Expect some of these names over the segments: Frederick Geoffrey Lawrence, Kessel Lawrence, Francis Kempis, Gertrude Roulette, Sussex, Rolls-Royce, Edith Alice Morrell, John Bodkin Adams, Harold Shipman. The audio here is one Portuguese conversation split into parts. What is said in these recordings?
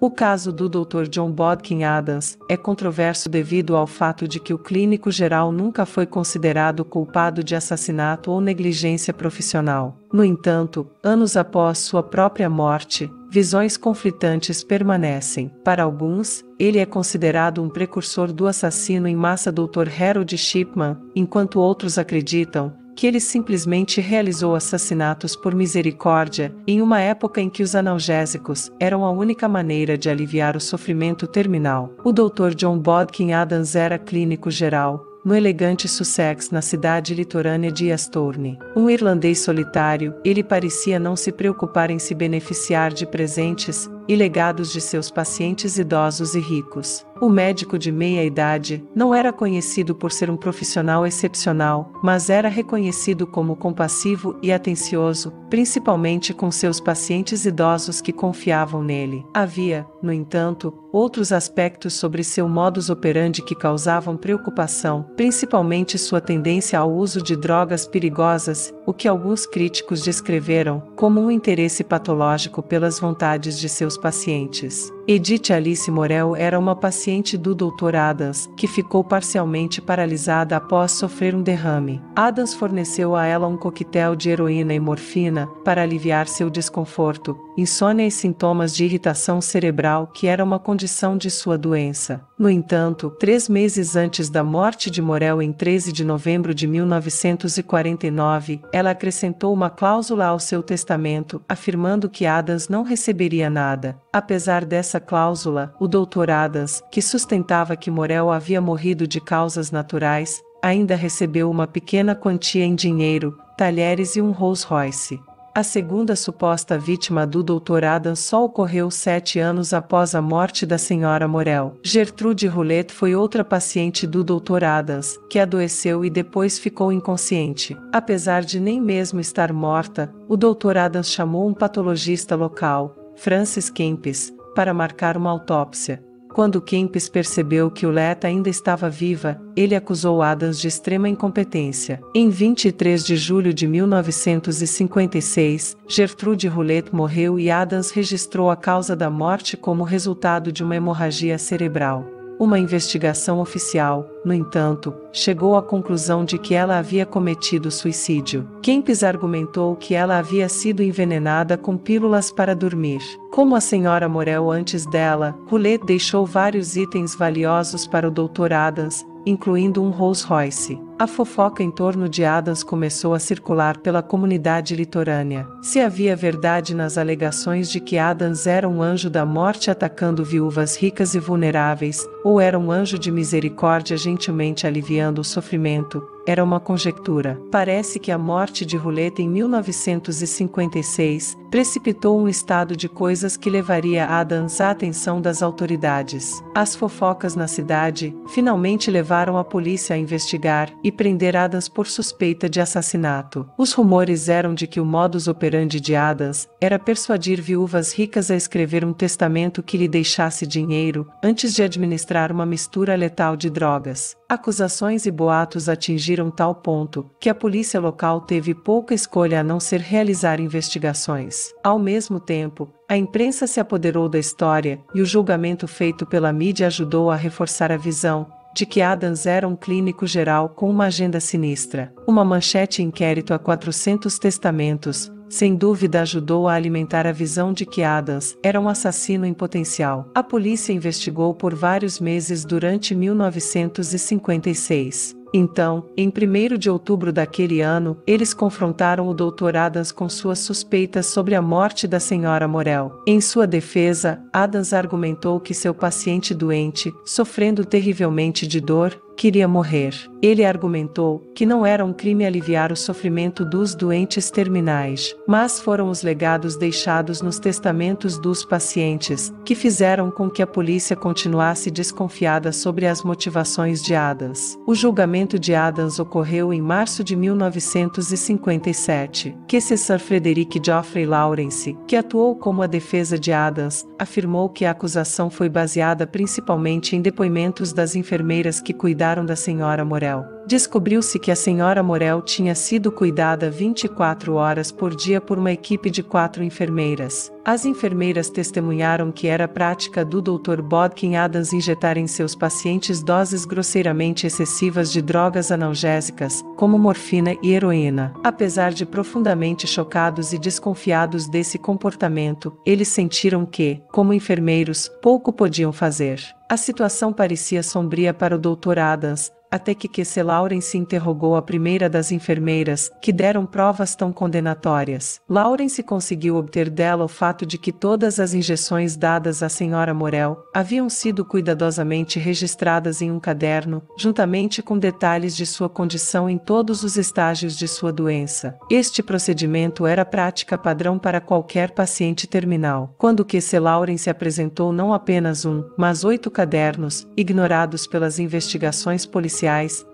O caso do Dr. John Bodkin Adams é controverso devido ao fato de que o clínico geral nunca foi considerado culpado de assassinato ou negligência profissional. No entanto, anos após sua própria morte, visões conflitantes permanecem. Para alguns, ele é considerado um precursor do assassino em massa Dr. Harold Shipman, enquanto outros acreditam que ele simplesmente realizou assassinatos por misericórdia, em uma época em que os analgésicos eram a única maneira de aliviar o sofrimento terminal. O Dr. John Bodkin Adams era clínico geral, no elegante Sussex, na cidade litorânea de Astorne. Um irlandês solitário, ele parecia não se preocupar em se beneficiar de presentes e legados de seus pacientes idosos e ricos. O médico de meia-idade não era conhecido por ser um profissional excepcional, mas era reconhecido como compassivo e atencioso, principalmente com seus pacientes idosos que confiavam nele. Havia, no entanto, outros aspectos sobre seu modus operandi que causavam preocupação, principalmente sua tendência ao uso de drogas perigosas, o que alguns críticos descreveram como um interesse patológico pelas vontades de seus pacientes. Edith Alice Morrell era uma paciente do Dr. Adams, que ficou parcialmente paralisada após sofrer um derrame. Adams forneceu a ela um coquetel de heroína e morfina para aliviar seu desconforto, insônia e sintomas de irritação cerebral, que era uma condição de sua doença. No entanto, 3 meses antes da morte de Morrell, em 13 de novembro de 1949, ela acrescentou uma cláusula ao seu testamento, afirmando que Adams não receberia nada. Apesar dessa cláusula, o Dr. Adams, que sustentava que Morrell havia morrido de causas naturais, ainda recebeu uma pequena quantia em dinheiro, talheres e um Rolls-Royce. A segunda suposta vítima do Dr. Adams só ocorreu 7 anos após a morte da senhora Morrell. Gertrude Roulette foi outra paciente do Dr. Adams, que adoeceu e depois ficou inconsciente. Apesar de nem mesmo estar morta, o Dr. Adams chamou um patologista local, Francis Kempis, para marcar uma autópsia. Quando Kempis percebeu que Roulette ainda estava viva, ele acusou Adams de extrema incompetência. Em 23 de julho de 1956, Gertrude Roulette morreu e Adams registrou a causa da morte como resultado de uma hemorragia cerebral. Uma investigação oficial, no entanto, chegou à conclusão de que ela havia cometido suicídio. Kempis argumentou que ela havia sido envenenada com pílulas para dormir. Como a senhora Morrell antes dela, Roulette deixou vários itens valiosos para o Dr. Adams, incluindo um Rolls-Royce. A fofoca em torno de Adams começou a circular pela comunidade litorânea. Se havia verdade nas alegações de que Adams era um anjo da morte atacando viúvas ricas e vulneráveis, ou era um anjo de misericórdia gentilmente aliviando o sofrimento, era uma conjectura. Parece que a morte de Roulette em 1956 precipitou um estado de coisas que levaria Adams à atenção das autoridades. As fofocas na cidade finalmente levaram a polícia a investigar e prender Adams por suspeita de assassinato. Os rumores eram de que o modus operandi de Adams era persuadir viúvas ricas a escrever um testamento que lhe deixasse dinheiro antes de administrar uma mistura letal de drogas. Acusações e boatos atingiram tal ponto que a polícia local teve pouca escolha a não ser realizar investigações. Ao mesmo tempo, a imprensa se apoderou da história e o julgamento feito pela mídia ajudou a reforçar a visão de que Adams era um clínico geral com uma agenda sinistra. Uma manchete inquérito a 400 testamentos, sem dúvida, ajudou a alimentar a visão de que Adams era um assassino em potencial. A polícia investigou por vários meses durante 1956. Então, em 1º de outubro daquele ano, eles confrontaram o Dr. Adams com suas suspeitas sobre a morte da senhora Morrell. Em sua defesa, Adams argumentou que seu paciente doente, sofrendo terrivelmente de dor, queria morrer. Ele argumentou que não era um crime aliviar o sofrimento dos doentes terminais, mas foram os legados deixados nos testamentos dos pacientes que fizeram com que a polícia continuasse desconfiada sobre as motivações de Adams. O julgamento de Adams ocorreu em março de 1957, que Sir Frederick Geoffrey Lawrence, que atuou como a defesa de Adams, afirmou que a acusação foi baseada principalmente em depoimentos das enfermeiras que cuidaram da senhora Morrell. descobriu-se que a senhora Morel tinha sido cuidada 24 horas por dia por uma equipe de 4 enfermeiras. As enfermeiras testemunharam que era prática do Dr. Bodkin Adams injetar em seus pacientes doses grosseiramente excessivas de drogas analgésicas, como morfina e heroína. Apesar de profundamente chocados e desconfiados desse comportamento, eles sentiram que, como enfermeiros, pouco podiam fazer. A situação parecia sombria para o Dr. Adams, até que Kessel Lawrence interrogou a primeira das enfermeiras, que deram provas tão condenatórias. Lawrence conseguiu obter dela o fato de que todas as injeções dadas à senhora Morel haviam sido cuidadosamente registradas em um caderno, juntamente com detalhes de sua condição em todos os estágios de sua doença. Este procedimento era prática padrão para qualquer paciente terminal. Quando Kessel Lawrence apresentou não apenas um, mas 8 cadernos, ignorados pelas investigações policiais,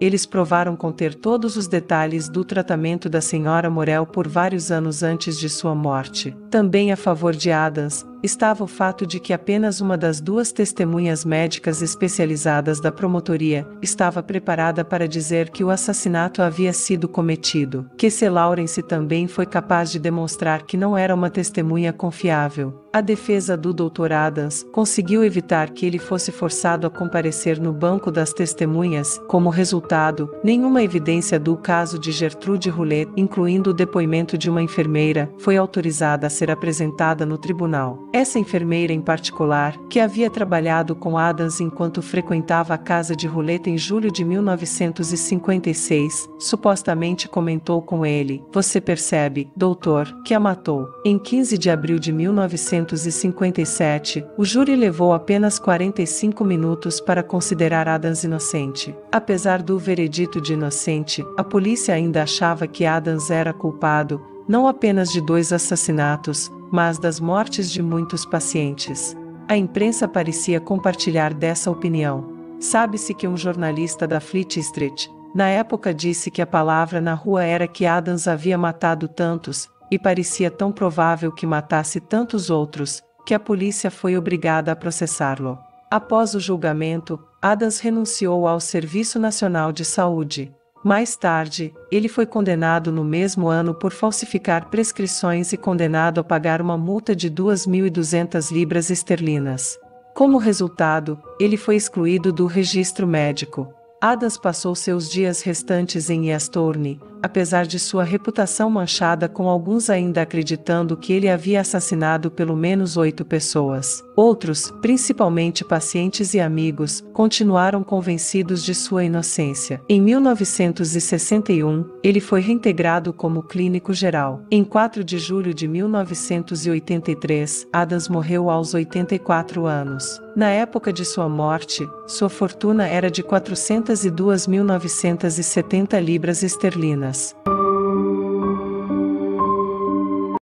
eles provaram conter todos os detalhes do tratamento da senhora Morel por vários anos antes de sua morte. Também a favor de Adams estava o fato de que apenas uma das 2 testemunhas médicas especializadas da promotoria estava preparada para dizer que o assassinato havia sido cometido. Kessel Lawrence também foi capaz de demonstrar que não era uma testemunha confiável. A defesa do Dr. Adams conseguiu evitar que ele fosse forçado a comparecer no banco das testemunhas. Como resultado, nenhuma evidência do caso de Gertrude Roulette, incluindo o depoimento de uma enfermeira, foi autorizada a ser apresentada no tribunal. Essa enfermeira em particular, que havia trabalhado com Adams enquanto frequentava a casa de Roulette em julho de 1956, supostamente comentou com ele: "Você percebe, doutor, que a matou." Em 15 de abril de 1957, o júri levou apenas 45 minutos para considerar Adams inocente. Apesar do veredito de inocente, a polícia ainda achava que Adams era culpado, não apenas de 2 assassinatos, mas das mortes de muitos pacientes. A imprensa parecia compartilhar dessa opinião. Sabe-se que um jornalista da Fleet Street, na época, disse que a palavra na rua era que Adams havia matado tantos, e parecia tão provável que matasse tantos outros, que a polícia foi obrigada a processá-lo. Após o julgamento, Adams renunciou ao Serviço Nacional de Saúde. Mais tarde, ele foi condenado no mesmo ano por falsificar prescrições e condenado a pagar uma multa de 2.200 libras esterlinas. Como resultado, ele foi excluído do registro médico. Adams passou seus dias restantes em Easthorne, apesar de sua reputação manchada, com alguns ainda acreditando que ele havia assassinado pelo menos 8 pessoas. Outros, principalmente pacientes e amigos, continuaram convencidos de sua inocência. Em 1961, ele foi reintegrado como clínico geral. Em 4 de julho de 1983, Adams morreu aos 84 anos. Na época de sua morte, sua fortuna era de 402.970 libras esterlinas.